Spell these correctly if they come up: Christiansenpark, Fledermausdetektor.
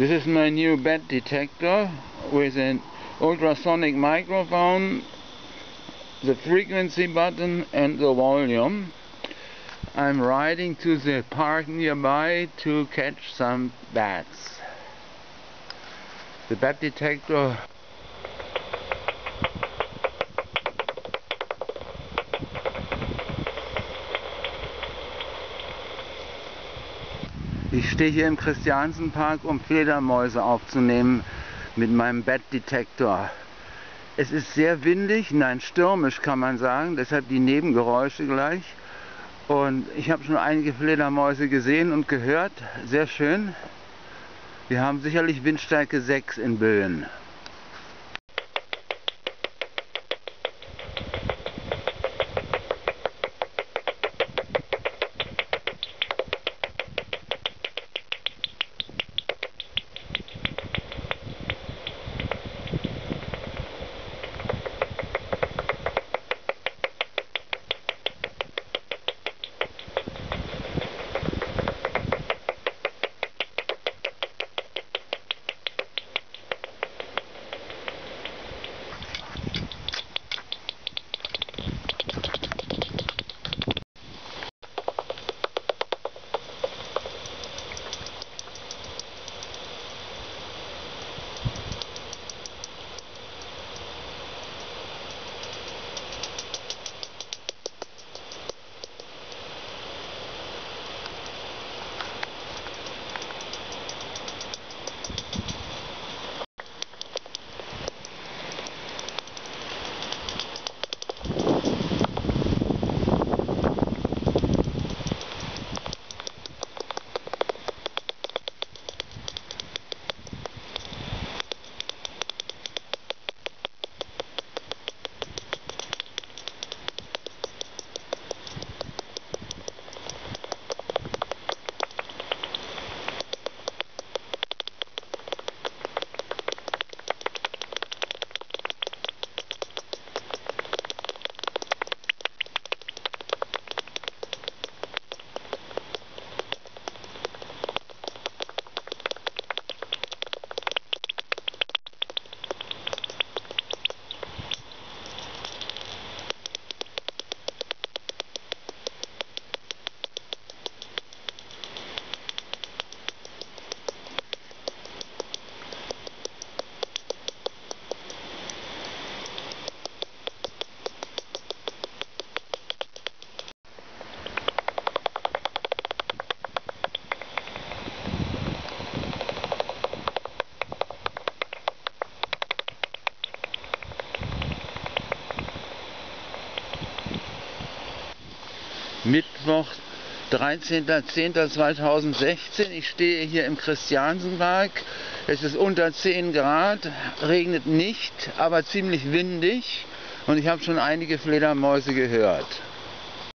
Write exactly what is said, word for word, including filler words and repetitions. This is my new bat detector with an ultrasonic microphone, the frequency button and the volume. I'm riding to the park nearby to catch some bats. The bat detector Ich stehe hier im Christiansenpark, um Fledermäuse aufzunehmen mit meinem Bat-Detektor. Es ist sehr windig, nein, stürmisch kann man sagen, deshalb die Nebengeräusche gleich. Und ich habe schon einige Fledermäuse gesehen und gehört, sehr schön. Wir haben sicherlich Windstärke sechs in Böen. Mittwoch, dreizehnter zehnter zweitausendsechzehn. Ich stehe hier im Christiansenpark. Es ist unter zehn Grad, regnet nicht, aber ziemlich windig. Und ich habe schon einige Fledermäuse gehört.